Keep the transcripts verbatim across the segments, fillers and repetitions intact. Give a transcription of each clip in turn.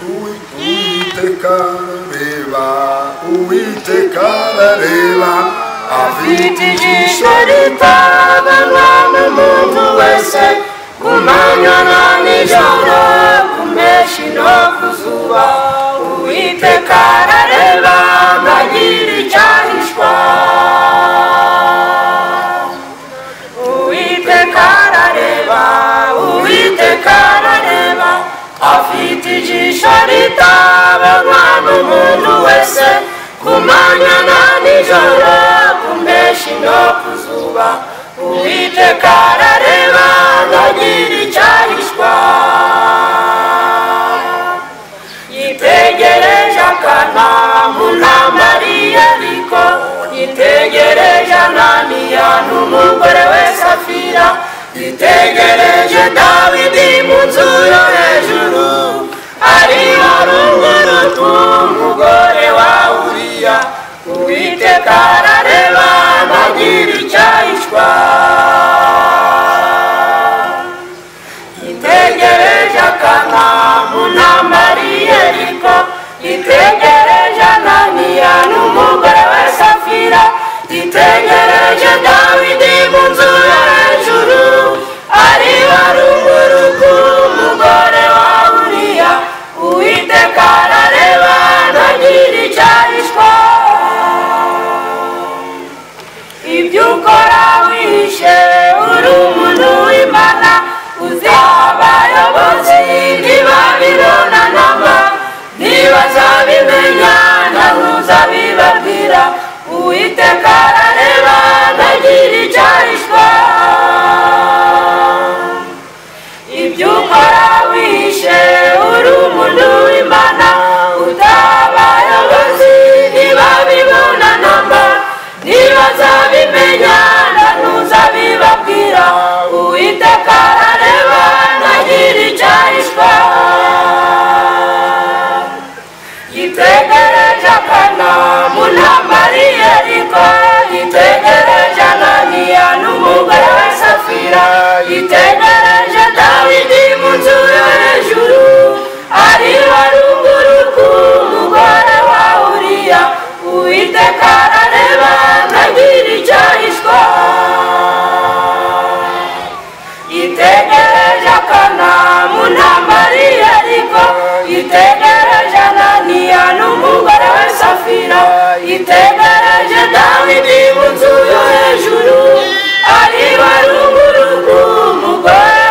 Uitekarareva, Uitekarareva, a vite de charitava lá no mundo esse, Kumanyanani jara, kumeshi no kuzuwa, Uitekarareva, nagiri jarishwa. Uitekarareva, Uitekarareva, a vite de charitava lá no mundo esse, Kumanyanani jara, kumeshi no kuzuwa, Uitekarareva, nagiri jarishwa. Nitegereja kana muna Maria liko, nitegereja nani yanu mugore we Safira, nitegereja Dawidi munzuro hejuru, ari warunguru tu mugore wa Uria, Uitekarareva, nagiri jarishwa. Nitegereja nani yanu mugore we Safira, nitegereja Dawidi munzuro hejuru, ari warunguru tu mugore wa Uria, Uitekarareva, nagiri jarishwa. Ibyo ukora wihishe uri umuntu w'Imana, uzaba abayobozi ntibabibonanamo, ntibazabimenya ntuzabibabwira, Uitekarareva, nagiri jarishwa. Ibyo ukora wihishe uri umuntu w'Imana, uzaba abayobozi ntibabibonanamo, ntibazabimenya ntuzabibabwira, Uitekarareva, nagiri jarishwa. Nitegereja kana muna Maria liko, nitegereja nani yanu mugore we Safira, nitegereja Dawidi munzuro hejuru, ari warunguru ku mugore wa Uria, Uitekarareva, nagiri jarishwa. Nitegereja kana muna Maria liko, nitegereja nani yanu mugore we Safira, nitegereja Dawidi munzuro hejuru, ari warunguru ku mugore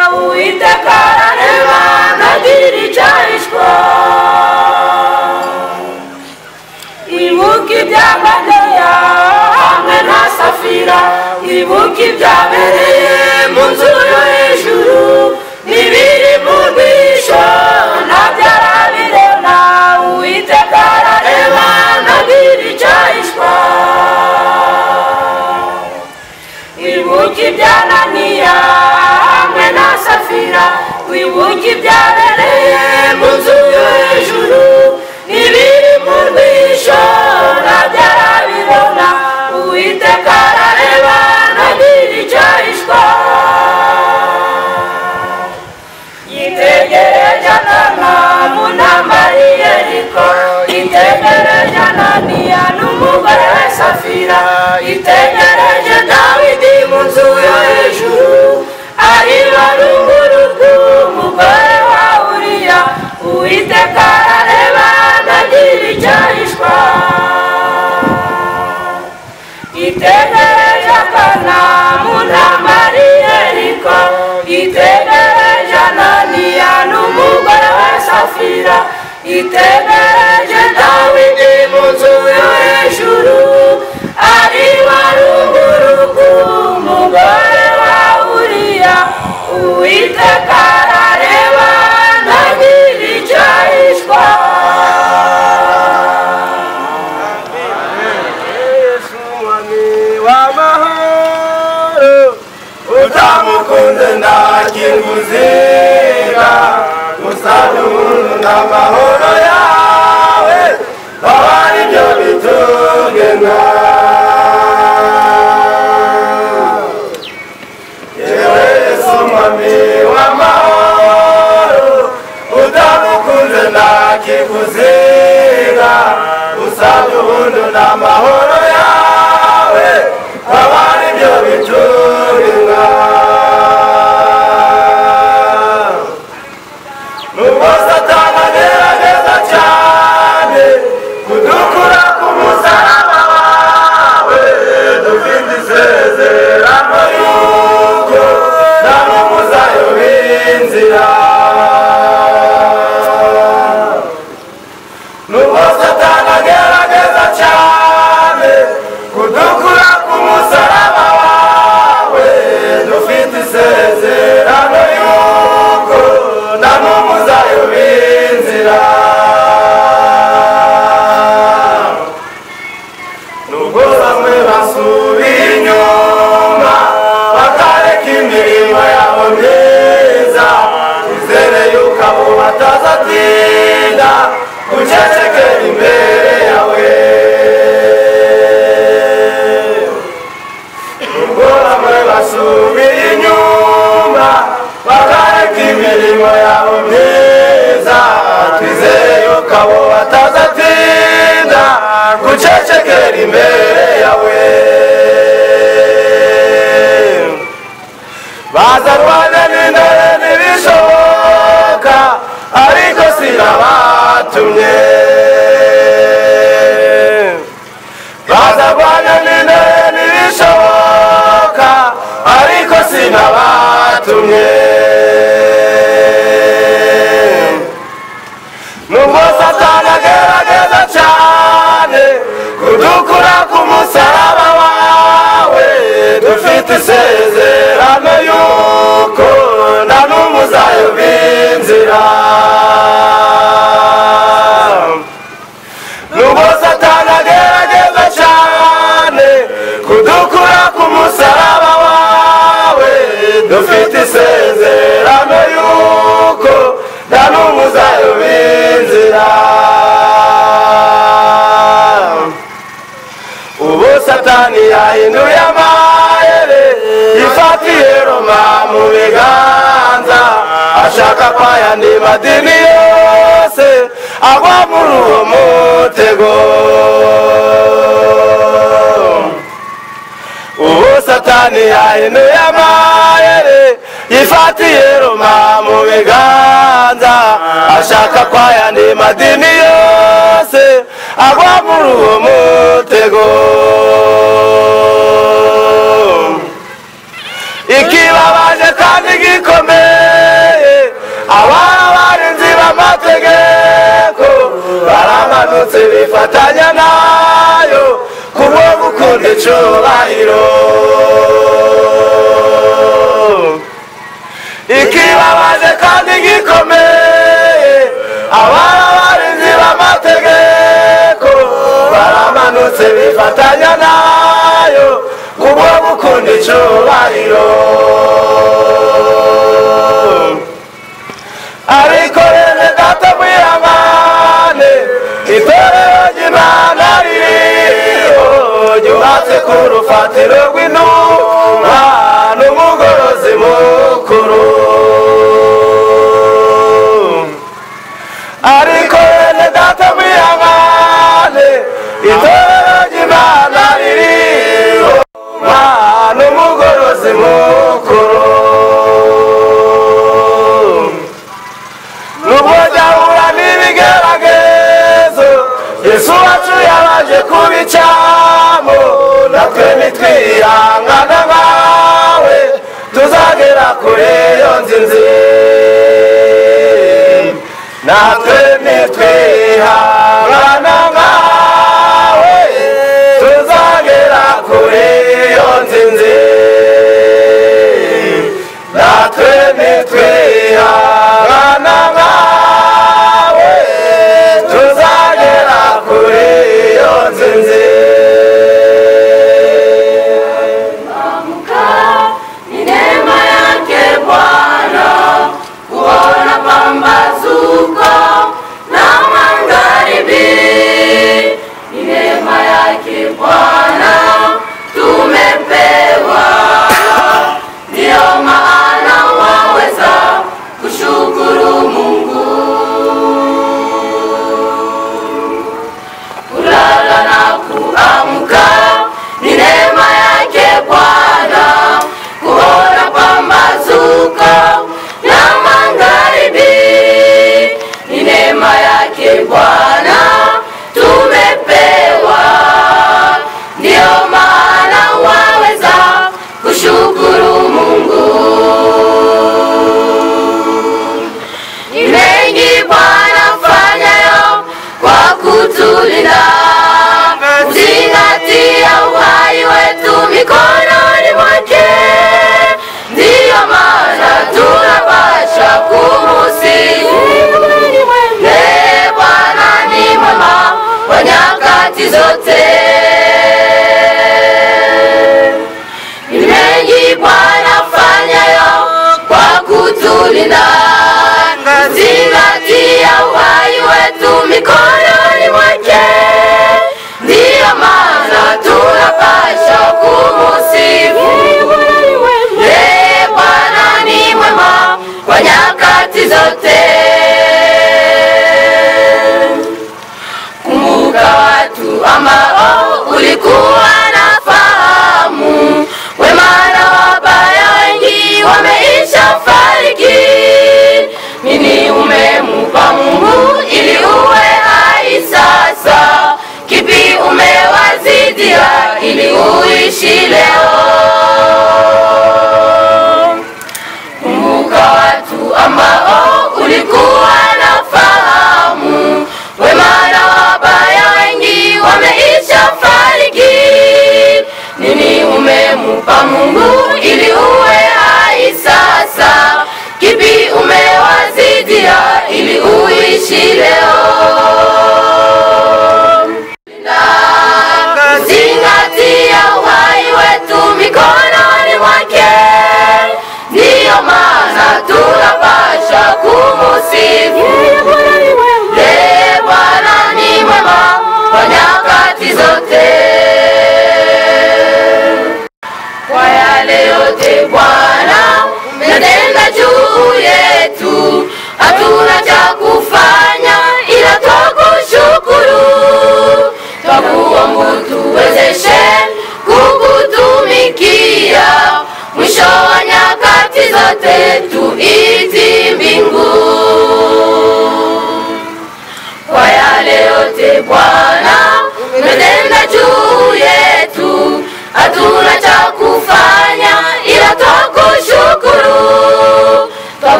wa Uria, Uitekarareva, nagiri jarishwa. Ibuki byabadeya hamwe na Safira, ibuki byabereye munzuro hejuru, nibiri mu rwisho ntabyarabirona, Uitekarareva, nagiri jarishwa. Ibuki byananiya hamwe na Safira, ibuki byabereye munzuro hejuru, nibiri mu rwisho ntabyarabirona, Uitekarareva, nagiri jarishwa. Nitegereja kana muna Maria liko, nitegereja nani yanu mugore we Safira, nitegereja Dawidi munzuro hejuru, ari warunguru ku mugore wa Uria, Uitekarareva, nagiri jarishwa. Nitegereja kana muna Maria liko, nitegereja nani yanu mugore we Safira, nitegereja Dawidi munzuro hejuru, ari warunguru ku mugore wa Uria, Uitekarareva, nagiri jarishwa. Kinguzira musalunu na mahoro yawe, bawa nibyo bitugena. Yewe Yesu mwami wa mahoro, uda Azarwana nindore nibishoboka ariko sinabatumye. Azarwana nindore nibishoboka ariko sinabatumye. Nubwo Satani agerageza cyane kudukura ku musaraba wawe, dufite isezerano yuko nta n'umwe uzayoba inzira. Nubwo Satani agerageza cyane kudukura ku musaraba wawe, dufite isezerano yuko nta n'umwe uzayoba inzira. Ubu Satani yahinduye amayeri yifatiye Roma mu biganza, ashaka kwayandi madini yose agwa muri uwo mutego. Ubu Satani yahinduye amayeri yifatiye Roma mu biganza, ashaka kwayandi madini yose agwa muri uwo mutego. Ikibabaje kandi gikomeye, abarinzi b'amategeko baramanutse bifatanya nayo kubwo gukunda icyubahiro. Ikibabaje kandi gikomeye, abarinzi b'amategeko baramanutse bifatanya nayo kubwo gukunda icyubahiro. Ariko rene data mwihangane, itorero ry'Imana ririho ryubatse ku rufatiro rw'intumwa n'umugorozi mukuru. Ariko rene data mwihangane, itorero ry'Imana ririho n'umugorozi mukuru. Yesu wacu yabaje kubicamo, natwe nitwihangana nkawe tuzagera kure iyo nzinzi. Natwe nitwihangana nkawe tuzagera kure iyo nzinzi. Natwe nitwihangana nkawe tuzagera kure iyo nzinzi. Amka ni neema yake Bwana, kuona pambazuko na mandhari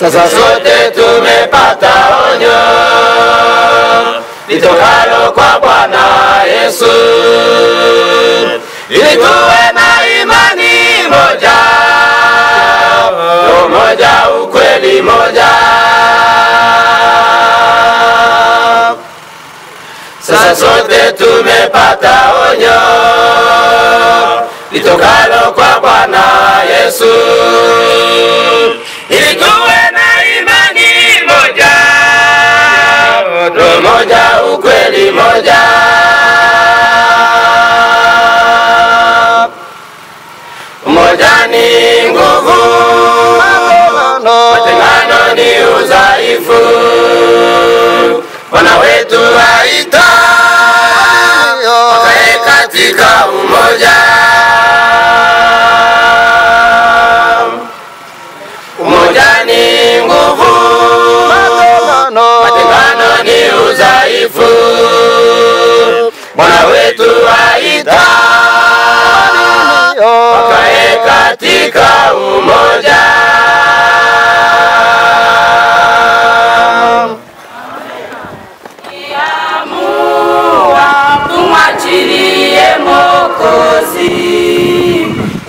Sasa sote tumepata onyo litokalo kwa Bwana Yesu, ili tuwe na imani moja, roho moja, ukweli moja. Sasa sote tumepata onyo litokalo kwa Bwana Yesu, ili tuwe na imani mtakatifu, Bwana wetu aita wakae katika umoja. Kiamua tumwachilie Mwokozi,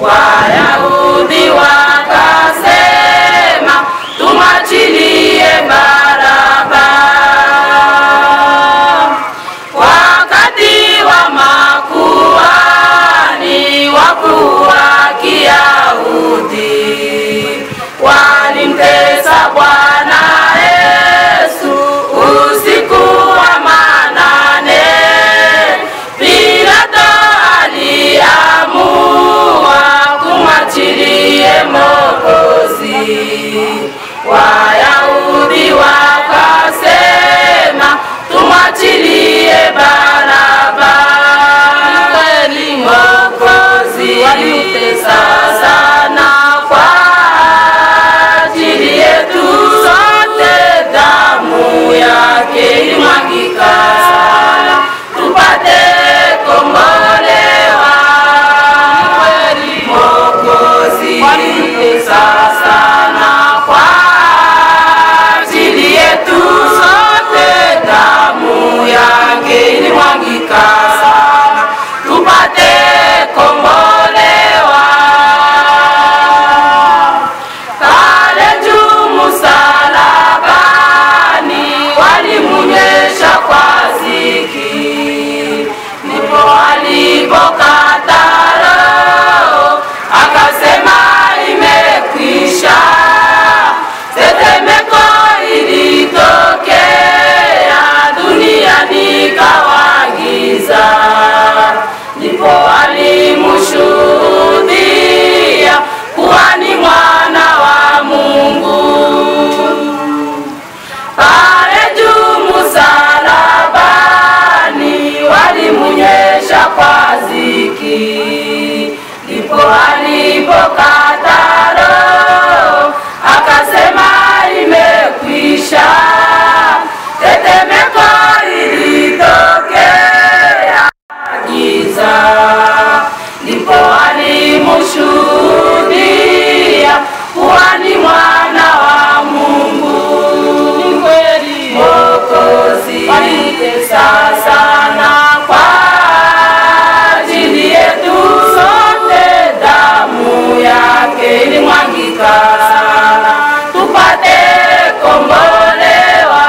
Wayahudi wakasema tumwachilie Baraba. Wakati wa makuhani wakuu wa Kiyahudi walimtesa Bwana Yesu usiku wa manane, Pilato aliamua kumwachilia Mwokozi. Wayahudi wakasema tumwachilie Baraba. Mwokozi walimtesa sana, kwa ajili yetu sote damu yake ilimwagika, tupate kombolewa. Mwokozi walimtesa sana, kwa ajili yetu sote damu yake ilimwagika, tupate kombolewa. Kale juu msalabani walimnyesha kwa ziki, ndipo alipokata roho akasema imekwisha. Tetemeko ilitokea, duniani ikawa giza, ndipo alimshuhudia kuwa ni Mwana wa Mungu. Pale juu msalabani walimnyesha kwa ziki, ndipo alipokata roho akasema imekwisha. Tetemeko ilitokea giza, ndipo alimshuhudia kuwa ni Mwana wa Mungu. Mwokozi alimtesa sana, kwa ajili yetu sote damu yake ilimwagika, tupate kombolewa.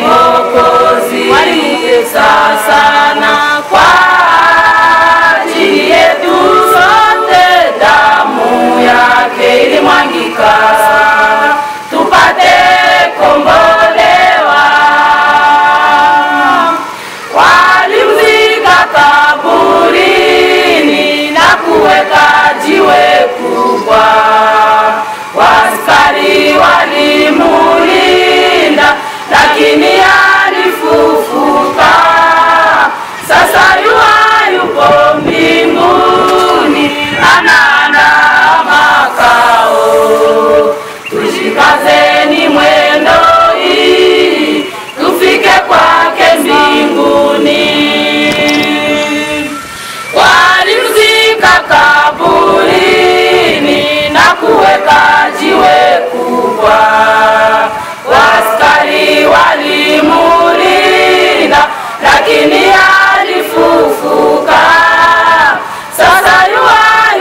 Mwokozi alimtesa sana, kwa ajili yetu sote damu yake ilimwagika, tupate kombolewa. Walimzika kaburini na kuweka jiwe kubwa, askari walimulinda lakini alifufuka. Sasa yupo mbinguni anaandaa makao. Tujikazeni mwendo hii, tufike kwake mbinguni. Walimzika kaburini na kuweka jiwe kubwa, askari walimulinda lakini alifufuka. Sasa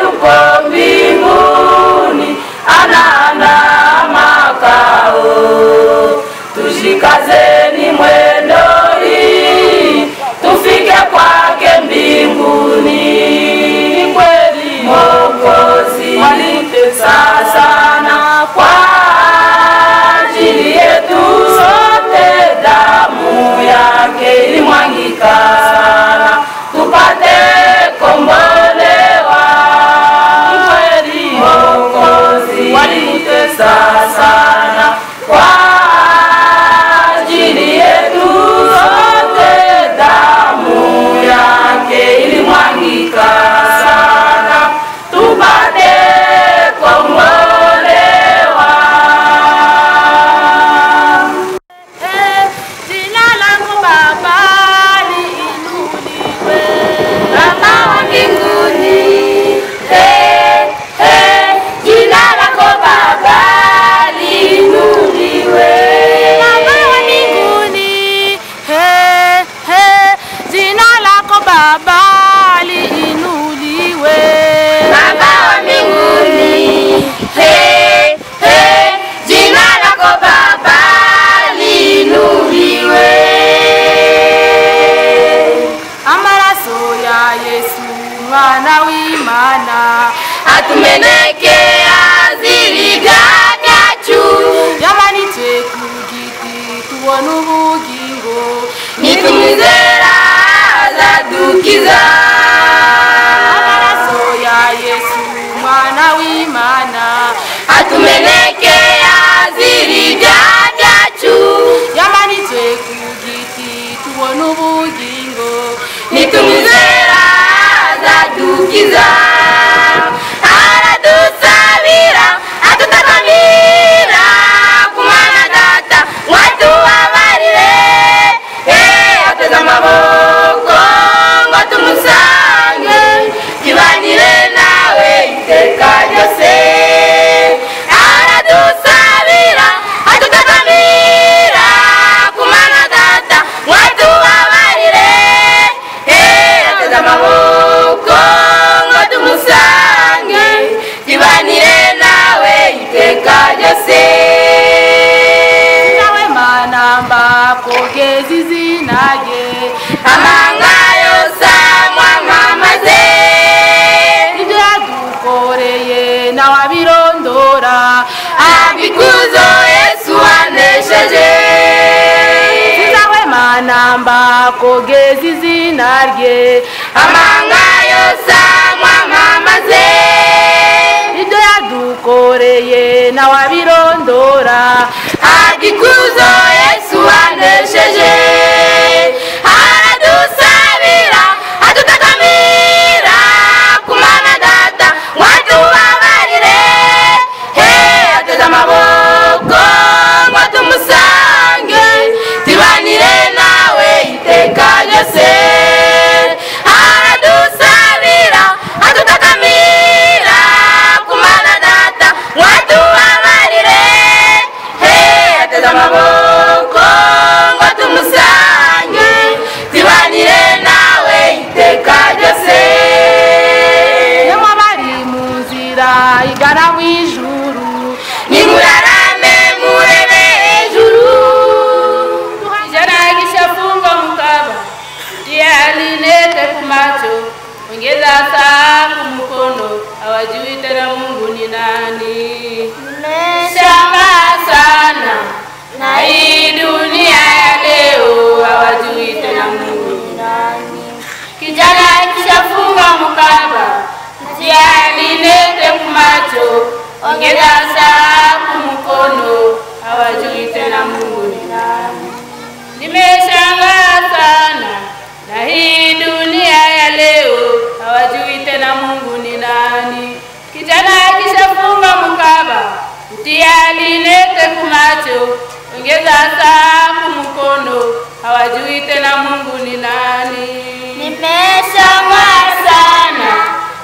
yupo mbinguni anaandaa makao. Tujikazeni mwendo hii, tufike kwake mbinguni. Mwokozi alimtesa sana, kwa ajili yetu sote damu yake ilimwagika, tupate kombolewa. Mwokozi alimtesa sana, kwa ajili yetu sote damu yake ilimwagika. Kombolewa. kumenekea zirijada chu Yamani teku giti tuonubu gingo Nitumuzera za dukiza Hara tusavira atutatamira Kumana data watu wavarire Hey ateza maboko ngotu musange Kivanire nawe iteka jose Abikuzo Yesu anesheje Sizawe manamba kogezi zinarye Amanga yosa mwamamaze Nido ya dukoreye na wabirondora Abikuzo Yesu anesheje Haradusavira hatutatamira Kumana data watu wavarire Hey ateza maboko watu musange Tibanire nawe iteka jose Haradusavira hatutatamira Kumana data watu wavarire Hey ateza maboko watu musange Tibanire nawe iteka jose Yamabari muzira igana mwijuru Nimurarame murebe hejuru Jaragisha fungo mukaba Dialinete kumacho Ongeza saa kumukono Hawajui tena Mungu ni nani Nimeshangaa sana Na hii dunia ya leo Hawajui tena Mungu ni nani Kijana kisha fungo mukaba Dialinete kumacho Ongeza saa kumukono, hawajui tena Mungu ni nani. Nimeshangaa sana, na hii dunia ya leo, hawajui tena Mungu ni nani. Kijana akishafunga mkaba, mtialinete kumacho, ongeza saa kumukono, hawajui tena Mungu ni nani. Nimeshangaa sana,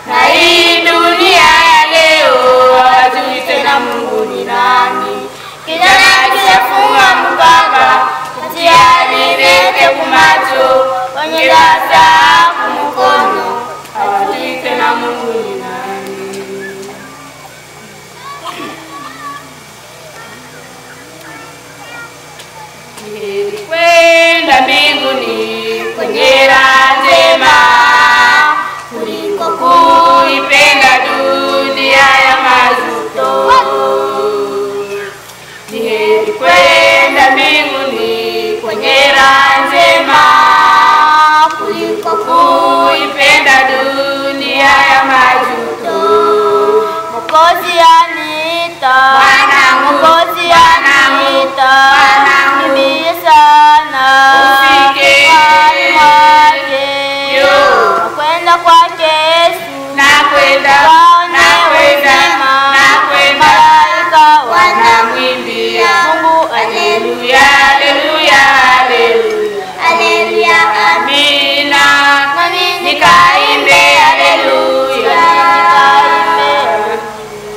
na hii dunia ya leo, hawajui tena Mungu ni nani Kijana akishafunga mpaka Mtialinete kumacho Ongeza saa kumukono Hawajui tena Mungu ni nani Heri kwenda mbinguni kwenye raha njema kuliko kuipenda dunia ya majuto Ni heri kwenda mbinguni kwenye raha njema kuliko kuipenda dunia ya majuto Mwokozi aniita Mwanangu Mwokozi aniita Nimbie sana Ufike Nakwenda kwake Yesu Nakwenda Nakwenda Nakwenda Wanamwimbia Mungu Haleluya Haleluya Haleluya Haleluya Amina Nikaimbe Haleluya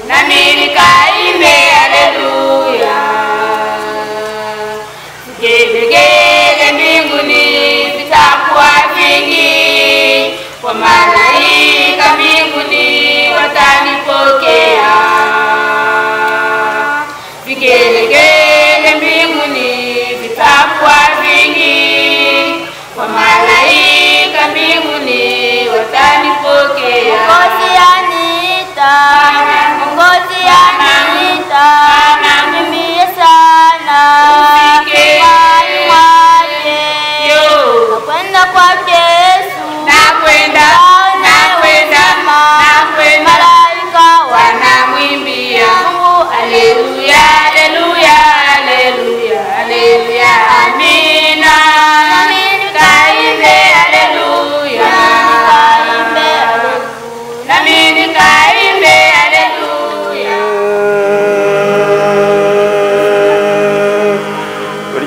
Nami nikaimbe Haleluya Vigelegele mbinguni vitakuwa vingi Kwa malaika mbinguni watanipokea Vigelegele mbinguni vitakuwa vingi Kwa malaika mbinguni watanipokea Mwokozi aniita Mwokozi aniita Nimbie sana Ufike Nakwenda kwake Yesu Nakwenda, nakwenda, nakwenda Malaika wanamwimbia Mungu aliye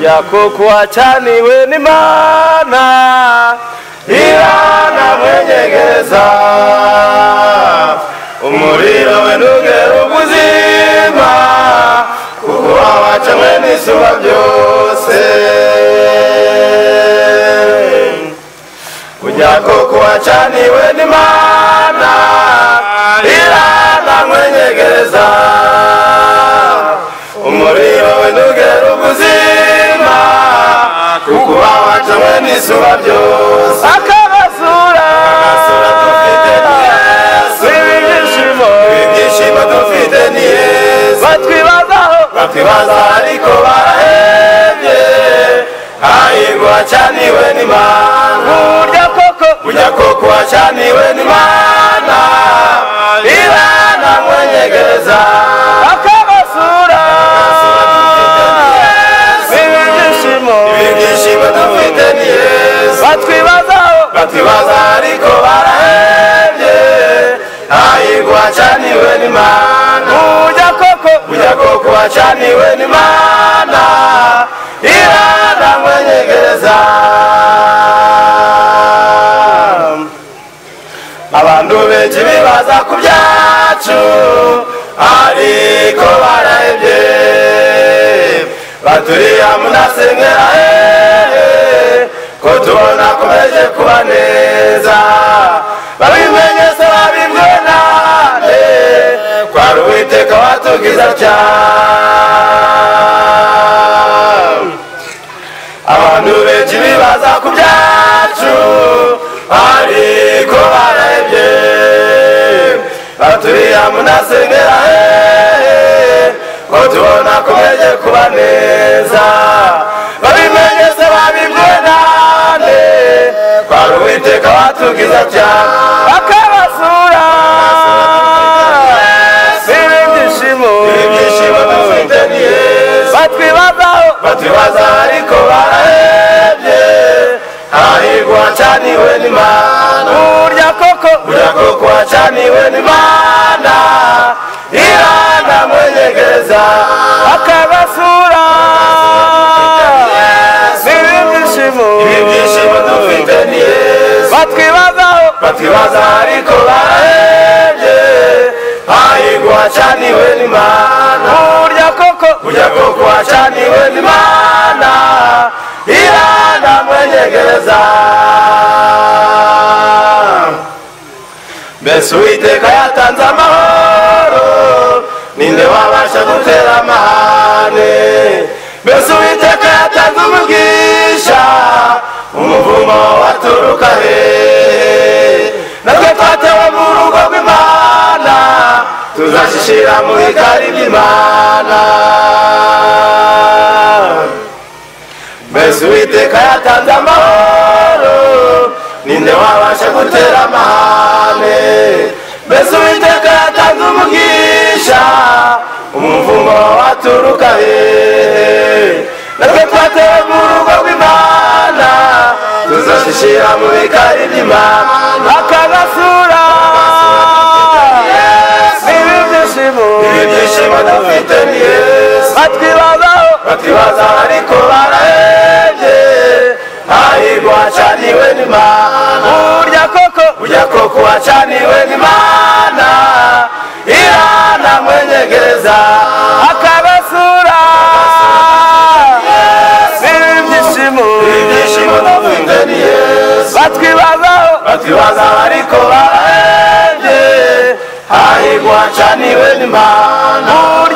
yako kuachani we ni mana, ila na mwenye geza umuriro wenugera ubuzima, kukuwawacha mweni suwa byose. Kujako kuachani we ni mana, ila na mwenye geza umuriro wenugera ubuzima, kukuwawacha mweni suwa byose. Akabasura batwibaza ariko barahebye, ayigo acaniwe ni mana, burya koko burya koko acaniwe ni mana, ila na mwenyegereza. Akabasura ibigishimo ibigishimo dufite ni Yesu, batwibaza batwibaza ariko barahebye, ayigo acaniwe ni mana, Ujagoku wachani we ni mana, ila na mwenye gereza. Abantu benshi bibaza ku byacu ariko barahebye, baturiya munasengera hehe ko tubona komeje kuba neza. Babimenye se babibwe nande, kwaruwiteka watugiza cyane. Abantu benshi bibaza ku byacu ariko barahebye, baturiya munasengera hehe ko tubona komeje kuba neza. Babimenye se babibwe nande, kwaruwiteka watugiza cyane. Batwibaza ariko barahebye, ahigo acaniwe ni mana, burya koko burya koko acaniwe ni mana, ila na mwenye gereza. Akabasura ibibyishimo ibibyishimo dufite ni Yesu, batwibaza batwibaza ariko barahebye, ahigo acaniwe ni mana, burya koko burya koko acaniwe ni mana, ila na mwenye gereza. Mbese Uwiteka yatanze amahoro, ninde wabasha gutera amahane. Mbese Uwiteka yatanze umugisha, umuvumo waturuka hehe. Natwe twatewe mu rugo rw'Imana, tuzashishira mu bigari by'Imana. Mbese Uwiteka yatanze amahoro, ninde wabasha gutera amahane. Mbese Uwiteka yatanze umugisha, umuvumo waturuka hehe. Natwe twatewe mu rugo rw'Imana, tuzashishira mu bikari by'Imana. Akabasura ibibyishimo ibibyishimo dufite ni Yesu, batwibaza batwibaza ariko barahebye, ahigo acaniwe ni mana, burya koko burya koko acaniwe ni mana, ila na mwenye gereza. Akabasura ibibyishimo ibibyishimo dufite ni Yesu, batwibaza batwibaza ariko barahebye, ahigo acaniwe ni mana.